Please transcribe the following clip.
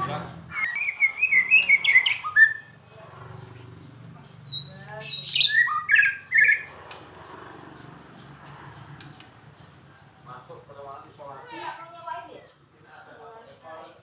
Yeah.